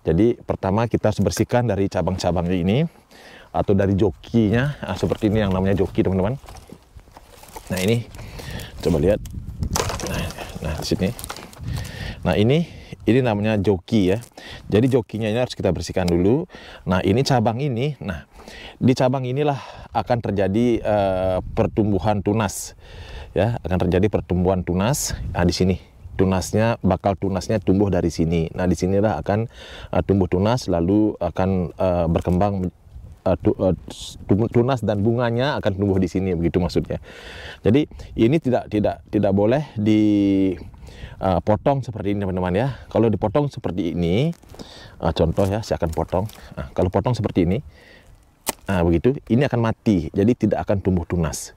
Jadi pertama kita harus bersihkan dari cabang-cabangnya ini, atau dari jokinya, seperti ini yang namanya joki teman-teman. Nah ini, coba lihat, nah sini. Nah ini namanya joki ya. Jadi jokinya ini harus kita bersihkan dulu. Nah ini cabang ini, nah di cabang inilah akan terjadi pertumbuhan tunas, ya akan terjadi pertumbuhan tunas. Nah di sini. Tunasnya tumbuh dari sini. Nah, di sinilah akan tumbuh tunas, lalu akan berkembang tunas dan bunganya akan tumbuh di sini, begitu maksudnya. Jadi ini tidak boleh dipotong seperti ini, teman-teman ya. Kalau dipotong seperti ini, contoh ya, saya akan potong. Nah, kalau potong seperti ini, nah begitu, ini akan mati. Jadi tidak akan tumbuh tunas.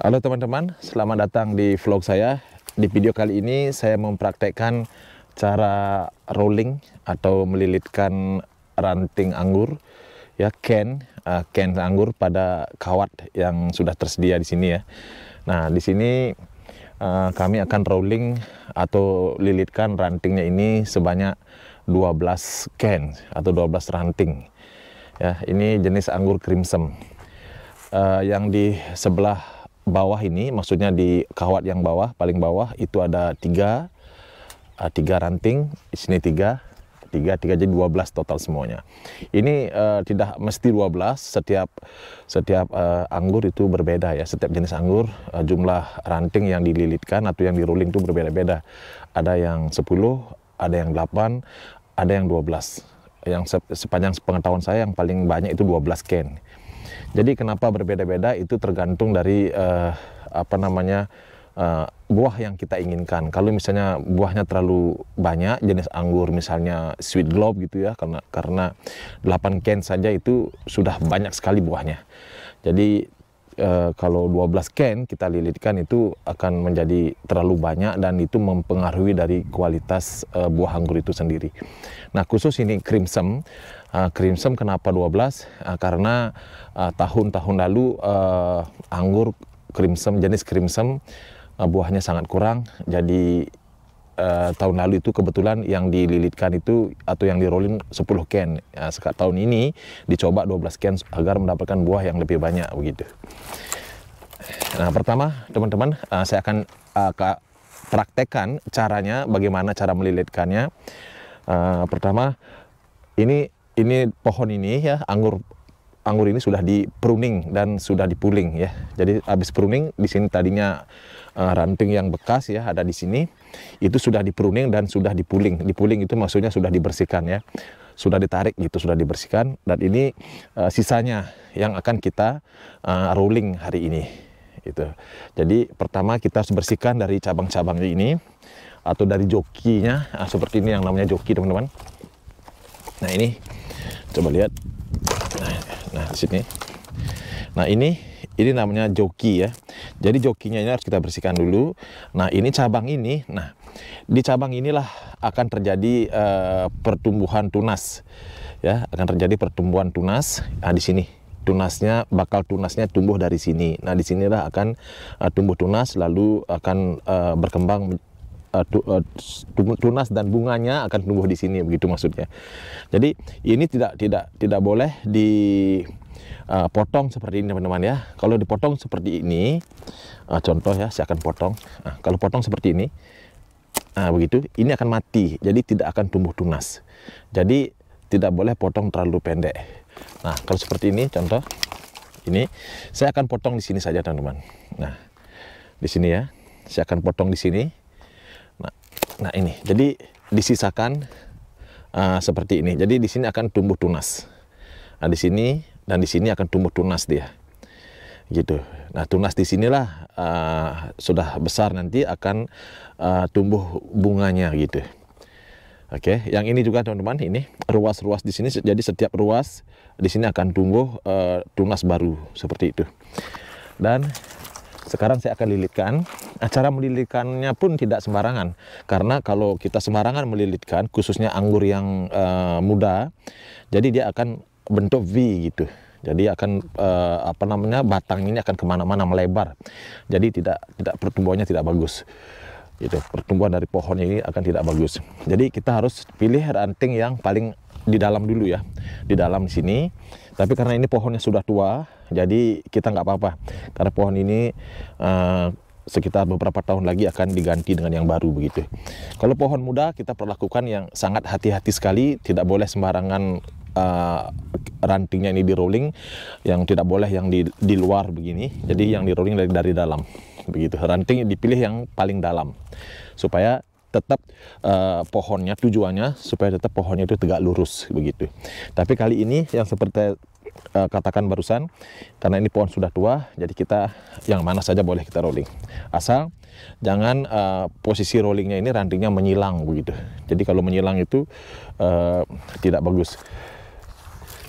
Halo teman-teman, selamat datang di vlog saya. Di video kali ini saya mempraktekkan cara rolling atau melilitkan ranting anggur, ya can anggur pada kawat yang sudah tersedia di sini ya. Nah di sini kami akan rolling atau lilitkan rantingnya ini sebanyak 12 can atau 12 ranting. Ya ini jenis anggur crimson yang di sebelah bawah ini, maksudnya di kawat yang bawah, paling bawah itu ada tiga ranting, di sini tiga, jadi 12 total semuanya. Ini tidak mesti 12, setiap anggur itu berbeda ya, setiap jenis anggur jumlah ranting yang dililitkan atau yang diruling itu berbeda-beda. Ada yang 10, ada yang 8, ada yang 12. Yang sepanjang pengetahuan saya yang paling banyak itu 12 can. Jadi kenapa berbeda-beda itu tergantung dari buah yang kita inginkan. Kalau misalnya buahnya terlalu banyak, jenis anggur misalnya sweet globe gitu ya, karena 8 can saja itu sudah banyak sekali buahnya. Jadi kalau 12 can kita lilitkan itu akan menjadi terlalu banyak dan itu mempengaruhi dari kualitas buah anggur itu sendiri. Nah khusus ini crimson. Crimson kenapa 12? Karena tahun-tahun lalu anggur crimson, jenis crimson buahnya sangat kurang. Jadi tahun lalu itu kebetulan yang dililitkan itu atau yang dirolin 10 can. Nah, tahun ini dicoba 12 can agar mendapatkan buah yang lebih banyak begitu. Nah pertama teman-teman saya akan praktekkan caranya, bagaimana cara melilitkannya. Pertama ini pohon ini ya, anggur ini sudah di pruning dan sudah dipuling ya. Jadi habis pruning, di sini tadinya ranting yang bekas ya ada di sini, itu sudah di pruning dan sudah dipuling. Dipuling itu maksudnya sudah dibersihkan ya, sudah ditarik gitu, sudah dibersihkan. Dan ini sisanya yang akan kita rolling hari ini gitu. Jadi pertama kita harus bersihkan dari cabang-cabangnya ini, atau dari jokinya, seperti ini yang namanya joki teman-teman. Nah ini, coba lihat, nah sini. Nah ini namanya joki ya. Jadi jokinya ini harus kita bersihkan dulu. Nah ini cabang ini, nah di cabang inilah akan terjadi pertumbuhan tunas, ya akan terjadi pertumbuhan tunas. Nah di sini tunasnya tumbuh dari sini. Nah di sinilah akan tumbuh tunas, lalu akan berkembang. Tunas dan bunganya akan tumbuh di sini, begitu maksudnya. Jadi ini tidak boleh dipotong seperti ini teman-teman ya. Kalau dipotong seperti ini, contoh ya, saya akan potong. Nah, kalau potong seperti ini, nah begitu, ini akan mati. Jadi tidak akan tumbuh tunas. Jadi tidak boleh potong terlalu pendek. Nah kalau seperti ini, contoh ini, saya akan potong di sini saja teman-teman. Nah di sini ya, saya akan potong di sini. Nah ini, jadi disisakan seperti ini. Jadi di sini akan tumbuh tunas. Nah di sini dan di sini akan tumbuh tunas dia, gitu. Nah tunas di sinilah sudah besar, nanti akan tumbuh bunganya gitu. Oke, yang ini juga teman-teman, ini ruas-ruas di sini. Jadi setiap ruas di sini akan tumbuh tunas baru seperti itu. Dan sekarang saya akan lilitkan. Cara melilitkannya pun tidak sembarangan, karena kalau kita sembarangan melilitkan, khususnya anggur yang muda, jadi dia akan bentuk V gitu. Jadi akan batang ini akan kemana-mana, melebar. Jadi tidak pertumbuhannya tidak bagus. Itu pertumbuhan dari pohonnya ini akan tidak bagus. Jadi kita harus pilih ranting yang paling di dalam dulu ya, di dalam sini. Tapi karena ini pohonnya sudah tua, jadi kita nggak apa-apa. Karena pohon ini sekitar beberapa tahun lagi akan diganti dengan yang baru begitu. Kalau pohon muda kita perlakukan yang sangat hati-hati sekali, tidak boleh sembarangan. Rantingnya ini di rolling, yang tidak boleh yang di luar begini, jadi yang di rolling dari dalam begitu. Ranting dipilih yang paling dalam supaya tetap pohonnya, tujuannya supaya tetap pohonnya itu tegak lurus begitu. Tapi kali ini yang seperti katakan barusan, karena ini pohon sudah tua, jadi kita yang mana saja boleh kita rolling, asal jangan posisi rollingnya ini rantingnya menyilang begitu. Jadi kalau menyilang itu tidak bagus.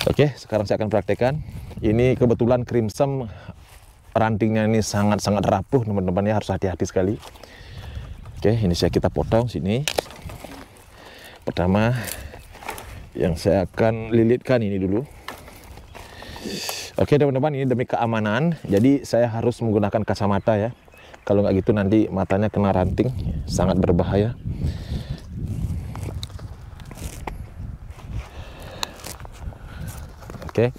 Oke, sekarang saya akan praktekkan. Ini kebetulan crimson rantingnya ini sangat-sangat rapuh, teman-teman ya, harus hati-hati sekali. Oke, ini kita potong sini. Pertama yang saya akan lilitkan ini dulu. Oke teman-teman, ini demi keamanan, jadi saya harus menggunakan kacamata ya. Kalau nggak gitu nanti matanya kena ranting, sangat berbahaya. Oke,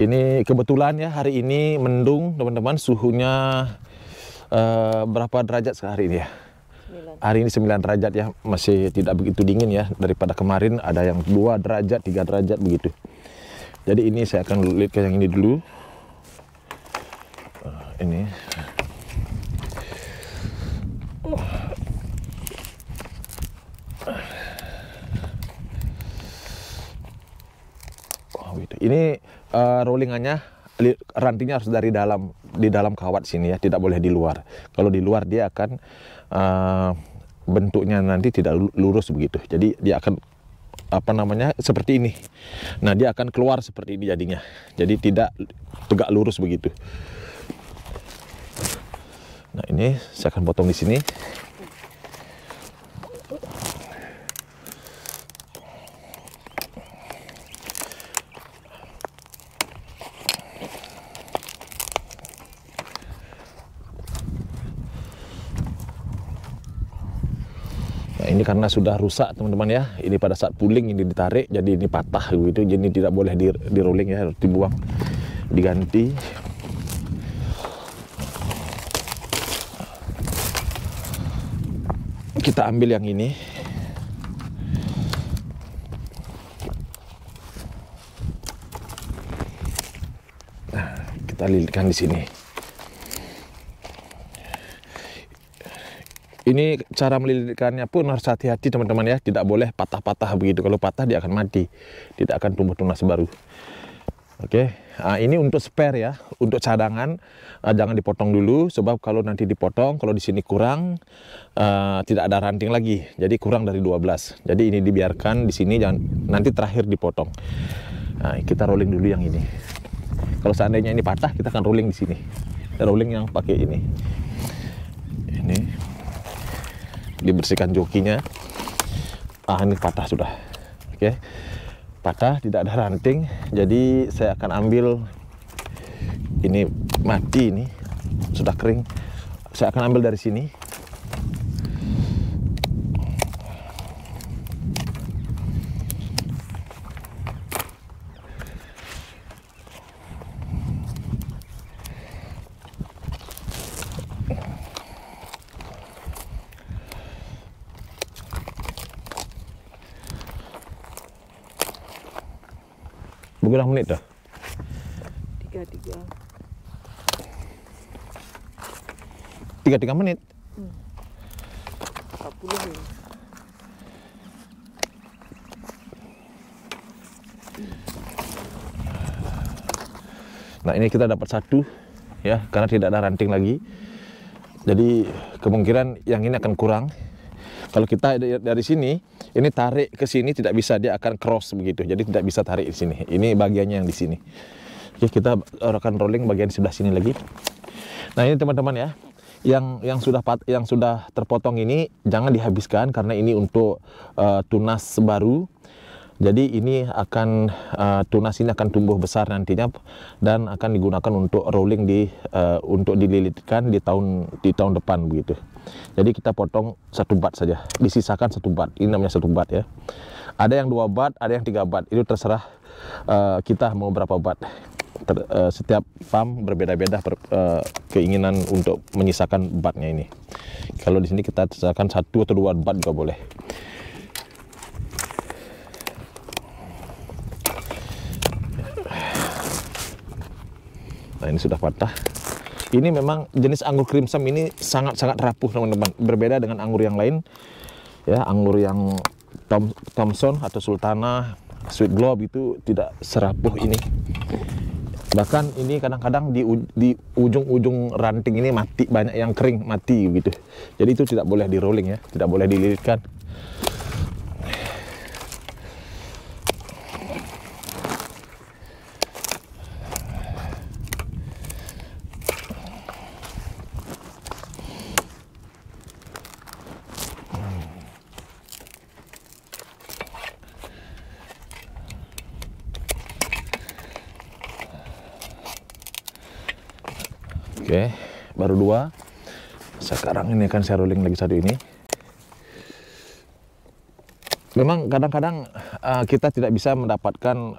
ini kebetulan ya hari ini mendung teman-teman, suhunya berapa derajat sehari ini ya? 9. Hari ini 9 derajat ya, masih tidak begitu dingin ya, daripada kemarin ada yang 2 derajat, 3 derajat begitu. Jadi ini saya akan lilitkan yang ini dulu. Ini. Ini rollingannya, rantingnya harus dari dalam, di dalam kawat sini ya, tidak boleh di luar. Kalau di luar dia akan bentuknya nanti tidak lurus begitu. Jadi dia akan seperti ini. Nah dia akan keluar seperti ini jadinya. Jadi tidak tegak lurus begitu. Nah ini saya akan potong di sini. Ini karena sudah rusak teman-teman ya, ini pada saat pulling ini ditarik, jadi ini patah gitu, jadi tidak boleh di rolling ya, harus dibuang, diganti. Kita ambil yang ini. Nah, kita lilitkan di sini. Ini cara melilitkannya pun harus hati-hati teman-teman ya, tidak boleh patah-patah begitu. Kalau patah dia akan mati, tidak akan tumbuh tunas baru. Oke, nah, ini untuk spare ya, untuk cadangan, jangan dipotong dulu, sebab kalau nanti dipotong, kalau di sini kurang, tidak ada ranting lagi, jadi kurang dari 12. Jadi ini dibiarkan di sini, jangan nanti terakhir dipotong. Nah, kita rolling dulu yang ini. Kalau seandainya ini patah, kita akan rolling di sini. Rolling yang pakai ini. Ini. Dibersihkan jokinya. Ah, ini patah sudah. Oke, patah, tidak ada ranting. Jadi saya akan ambil ini, mati ini sudah kering. Saya akan ambil dari sini. Berapa menit dah? 33 menit? 40 menit. Nah ini kita dapat satu ya, karena tidak ada ranting lagi. Jadi kemungkinan yang ini akan kurang. Kalau kita dari sini, ini tarik ke sini tidak bisa, dia akan cross begitu. Jadi tidak bisa tarik di sini. Ini bagiannya yang di sini. Oke, kita akan rolling bagian sebelah sini lagi. Nah, ini teman-teman ya. Yang sudah terpotong ini jangan dihabiskan, karena ini untuk tunas baru. Jadi ini akan tunas ini akan tumbuh besar nantinya dan akan digunakan untuk rolling untuk dililitkan di tahun depan begitu. Jadi kita potong satu bat saja, disisakan satu bat. Ini namanya satu bat ya. Ada yang 2 bat, ada yang 3 bat. Itu terserah kita mau berapa bat. Setiap farm berbeda-beda keinginan untuk menyisakan batnya ini. Kalau di sini kita sisakan 1 atau 2 bat juga boleh. Nah, ini sudah patah. Ini memang jenis anggur crimson ini sangat-sangat rapuh teman-teman. Berbeda dengan anggur yang lain ya, anggur yang Thompson atau Sultana, Sweet Globe itu tidak serapuh ini. Bahkan ini kadang-kadang di ujung-ujung ranting ini mati, banyak yang kering mati gitu. Jadi itu tidak boleh di rolling ya, tidak boleh dililitkan. Oke, baru 2. Sekarang ini akan saya rolling lagi satu ini. Memang kadang-kadang kita tidak bisa mendapatkan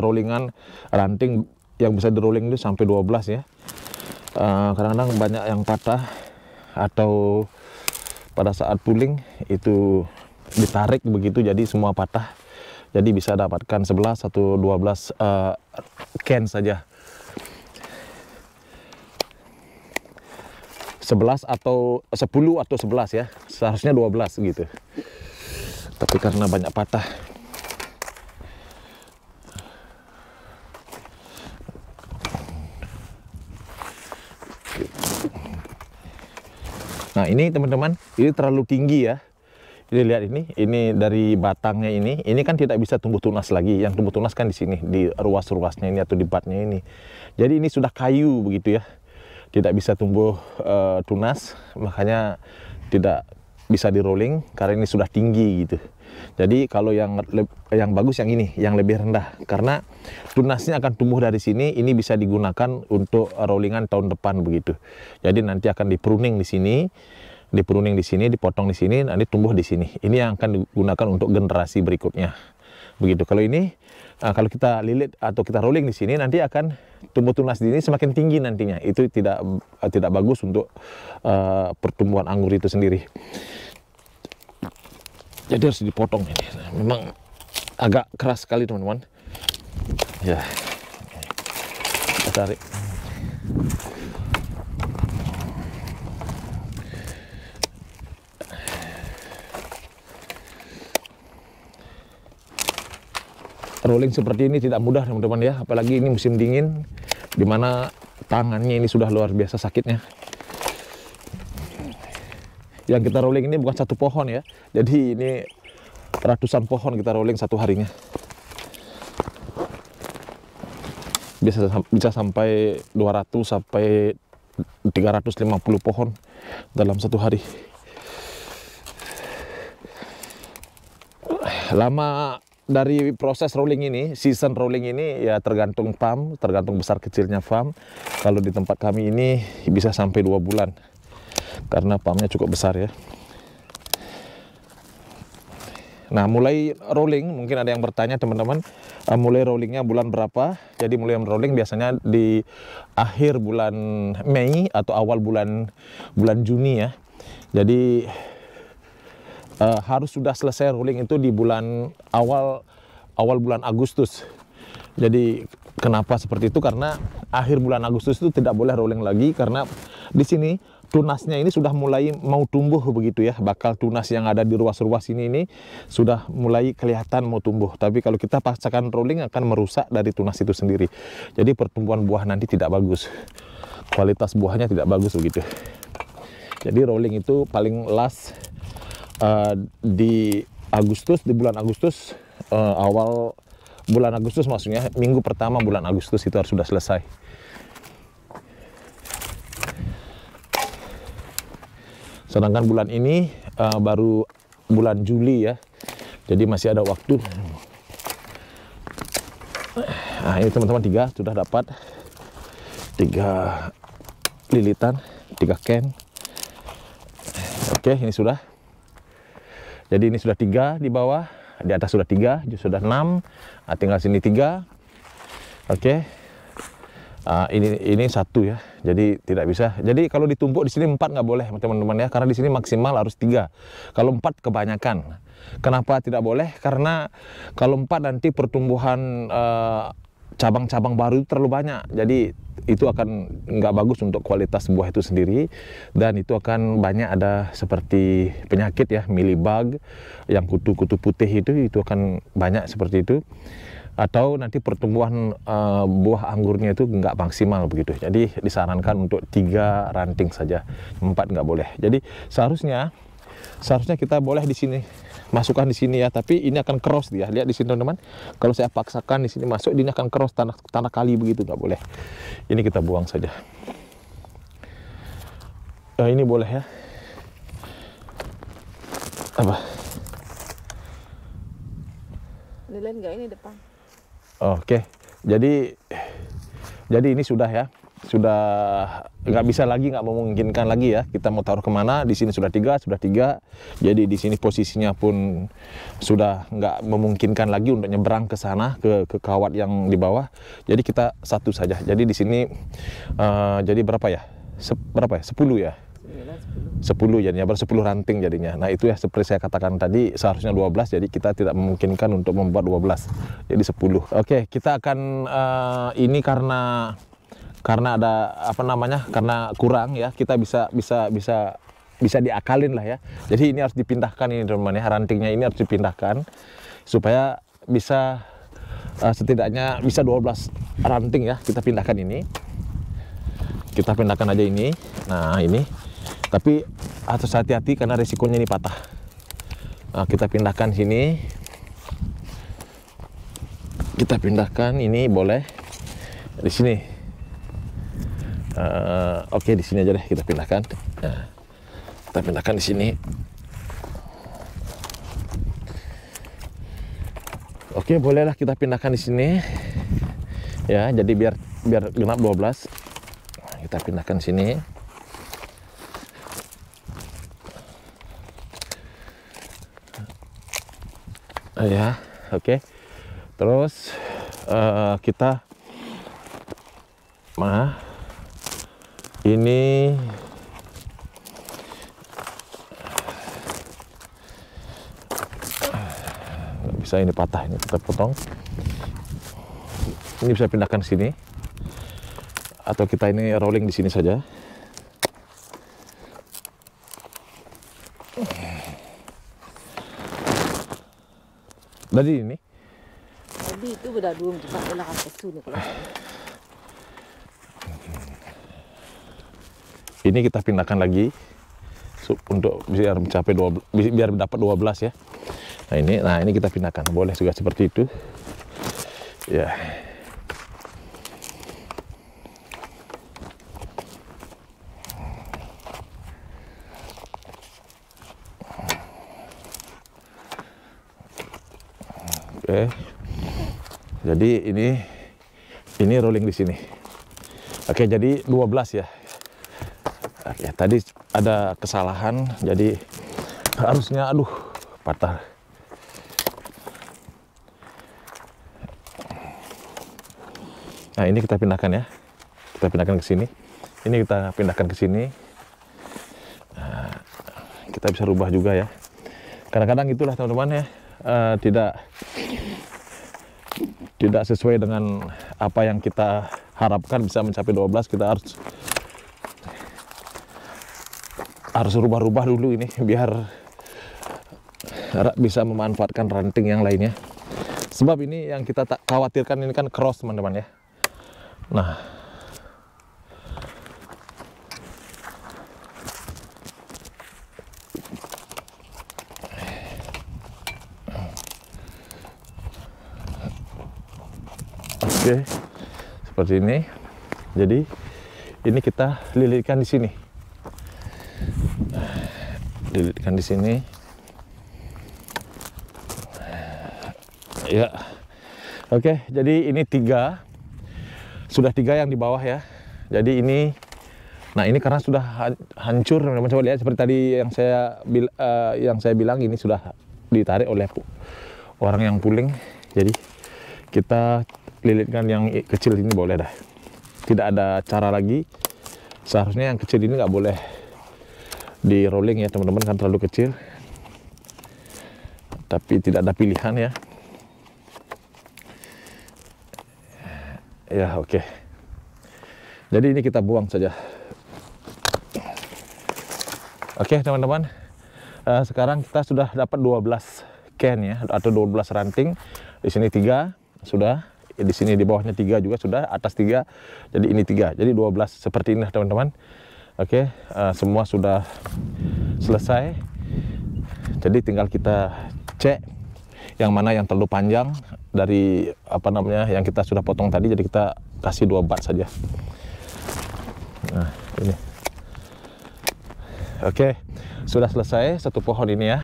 rollingan ranting yang bisa di rolling itu sampai 12 ya. Kadang-kadang banyak yang patah atau pada saat pulling itu ditarik begitu jadi semua patah. Jadi bisa dapatkan 11 atau 12 can saja. 11 atau 10 atau 11 ya, seharusnya 12 gitu, tapi karena banyak patah. Nah ini teman-teman, ini terlalu tinggi ya. Jadi lihat ini dari batangnya ini kan tidak bisa tumbuh tunas lagi. Yang tumbuh tunas kan di sini, di ruas-ruasnya ini atau di batnya ini. Jadi ini sudah kayu begitu ya. Tidak bisa tumbuh tunas, makanya tidak bisa di rolling karena ini sudah tinggi gitu. Jadi kalau yang bagus yang ini, yang lebih rendah, karena tunasnya akan tumbuh dari sini. Ini bisa digunakan untuk rollingan tahun depan begitu. Jadi nanti akan dipruning di sini, dipotong di sini, nanti tumbuh di sini. Ini yang akan digunakan untuk generasi berikutnya begitu. Kalau ini kalau kita lilit atau kita rolling di sini, nanti akan tumbuh tunas di sini semakin tinggi nantinya. Itu tidak bagus untuk pertumbuhan anggur itu sendiri. Jadi harus dipotong ini. Memang agak keras sekali teman-teman. Ya, kita tarik. Rolling seperti ini tidak mudah teman-teman ya, apalagi ini musim dingin dimana tangannya ini sudah luar biasa sakitnya. Yang kita rolling ini bukan satu pohon ya, jadi ini ratusan pohon kita rolling satu harinya. Bisa sampai 200 sampai 350 pohon dalam satu hari. Lama dari proses rolling ini, season rolling ini ya tergantung farm, tergantung besar kecilnya farm. Kalau di tempat kami ini bisa sampai 2 bulan karena farmnya cukup besar ya. Nah mulai rolling, mungkin ada yang bertanya teman-teman, mulai rollingnya bulan berapa? Jadi mulai rolling biasanya di akhir bulan Mei atau awal bulan Juni ya. Jadi harus sudah selesai rolling itu di bulan awal bulan Agustus. Jadi kenapa seperti itu? Karena akhir bulan Agustus itu tidak boleh rolling lagi karena di sini tunasnya ini sudah mulai mau tumbuh begitu ya. Bakal tunas yang ada di ruas-ruas ini sudah mulai kelihatan mau tumbuh. Tapi kalau kita paksakan rolling akan merusak dari tunas itu sendiri. Jadi pertumbuhan buah nanti tidak bagus. Kualitas buahnya tidak bagus begitu. Jadi rolling itu paling last di Agustus, di bulan Agustus, awal bulan Agustus maksudnya, minggu pertama bulan Agustus itu harus sudah selesai. Sedangkan bulan ini baru bulan Juli ya, jadi masih ada waktu. Nah, ini teman-teman sudah dapat 3 lilitan, 3 ken. Oke, ini sudah. Jadi ini sudah 3 di bawah, di atas sudah 3, sudah 6. Nah, tinggal sini 3. Oke. Nah, ini 1 ya. Jadi tidak bisa. Jadi kalau ditumpuk di sini 4 nggak boleh, teman-teman ya, karena di sini maksimal harus 3. Kalau 4 kebanyakan. Kenapa tidak boleh? Karena kalau 4 nanti pertumbuhan cabang-cabang baru terlalu banyak, jadi itu akan nggak bagus untuk kualitas buah itu sendiri, dan itu akan banyak ada seperti penyakit ya, milibug, yang kutu-kutu putih itu akan banyak seperti itu, atau nanti pertumbuhan buah anggurnya itu nggak maksimal begitu. Jadi disarankan untuk 3 ranting saja, 4 nggak boleh. Jadi seharusnya kita boleh di sini masukkan di sini ya, tapi ini akan keros dia. Lihat di sini teman-teman, kalau saya paksakan di sini masuk, ini akan keros tanah kali begitu, nggak boleh. Ini kita buang saja. Nah, ini boleh ya. Apa? Lihat nggak ini depan? Oke, jadi ini sudah ya. Sudah nggak bisa lagi, nggak memungkinkan lagi ya. Kita mau taruh kemana? Di sini sudah 3. Jadi di sini posisinya pun sudah nggak memungkinkan lagi untuk nyebrang ke sana, ke kawat yang di bawah. Jadi kita 1 saja. Jadi di sini jadi berapa ya? Berapa ya? 10 ya. 10 jadinya, ber 10 ranting jadinya. Nah itu ya, seperti saya katakan tadi seharusnya 12, jadi kita tidak memungkinkan untuk membuat 12. Jadi 10. Oke, kita akan ini karena ada apa namanya, karena kurang ya, kita bisa diakalin lah ya. Jadi ini harus dipindahkan ini teman-teman ya, rantingnya ini harus dipindahkan supaya bisa setidaknya bisa 12 ranting ya. Kita pindahkan ini, kita pindahkan aja ini. Nah ini, tapi harus hati-hati karena resikonya ini patah. Nah, kita pindahkan sini, kita pindahkan ini boleh di sini. Oke, di sini aja deh kita pindahkan. Nah, kita pindahkan di sini. Oke, bolehlah kita pindahkan di sini. Ya, jadi biar genap 12. Nah, kita pindahkan di sini. Ya, oke. Terus kita ini nggak bisa, ini patah, ini kita potong, ini bisa pindahkan sini, atau kita ini rolling di sini saja. Jadi ini tadi itu udah belum cepat enak kesini. Ini kita pindahkan lagi untuk biar mencapai 12, biar dapat 12 ya. Nah ini, kita pindahkan. Boleh juga seperti itu. Ya. Oke. Jadi ini rolling di sini. Oke, jadi 12 ya. Ya, tadi ada kesalahan, jadi harusnya patah. Nah, ini kita pindahkan ya. Kita pindahkan ke sini. Ini kita pindahkan ke sini. Nah, kita bisa rubah juga ya. Kadang-kadang itulah teman-teman ya, tidak sesuai dengan apa yang kita harapkan bisa mencapai 12, kita harus rubah-rubah dulu ini biar bisa memanfaatkan ranting yang lainnya. Sebab ini yang kita khawatirkan ini kan cross teman-teman ya. Nah, oke, seperti ini. Jadi ini kita lilitkan di sini. Dililitkan di sini ya. Oke, jadi ini tiga, sudah tiga yang di bawah ya. Jadi ini, nah ini karena sudah hancur, teman-teman coba lihat seperti tadi yang saya bilang, ini sudah ditarik oleh orang yang pulling. Jadi kita lilitkan yang kecil ini boleh dah. Tidak ada cara lagi. Seharusnya yang kecil ini nggak boleh di rolling ya teman-teman, kan terlalu kecil. Tapi tidak ada pilihan ya. Ya oke, jadi ini kita buang saja. Oke teman-teman, sekarang kita sudah dapat 12 can ya, atau 12 ranting. Di sini 3 sudah, di sini di bawahnya 3 juga sudah, atas 3, jadi ini 3, jadi 12 seperti ini teman-teman. Oke, semua sudah selesai, jadi tinggal kita cek yang mana yang terlalu panjang dari apa namanya yang kita sudah potong tadi, jadi kita kasih 2 bat saja. Nah ini oke, sudah selesai satu pohon ini ya.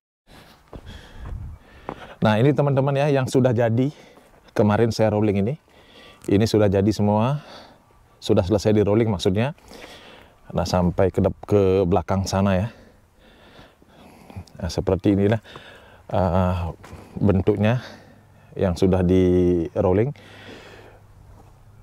Nah ini teman-teman ya yang sudah jadi kemarin saya rolling, ini sudah jadi semua, sudah selesai di rolling maksudnya. Nah sampai ke belakang sana ya. Nah, seperti inilah bentuknya yang sudah di rolling.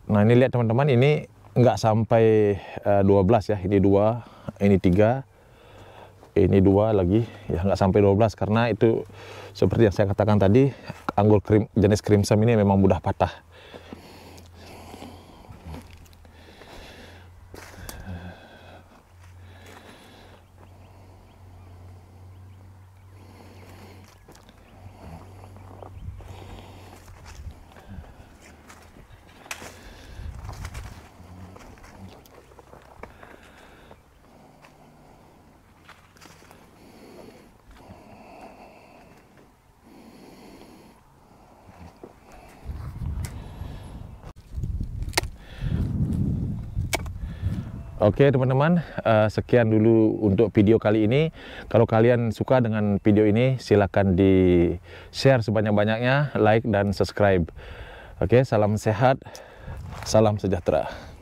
Nah ini lihat teman-teman, ini nggak sampai 12 ya, ini 2, ini 3, ini 2 lagi ya, nggak sampai 12 karena itu seperti yang saya katakan tadi, anggur jenis crimson ini memang mudah patah. Oke teman-teman, sekian dulu untuk video kali ini. Kalau kalian suka dengan video ini, silakan di-share sebanyak-banyaknya, like dan subscribe. Oke, salam sehat, salam sejahtera.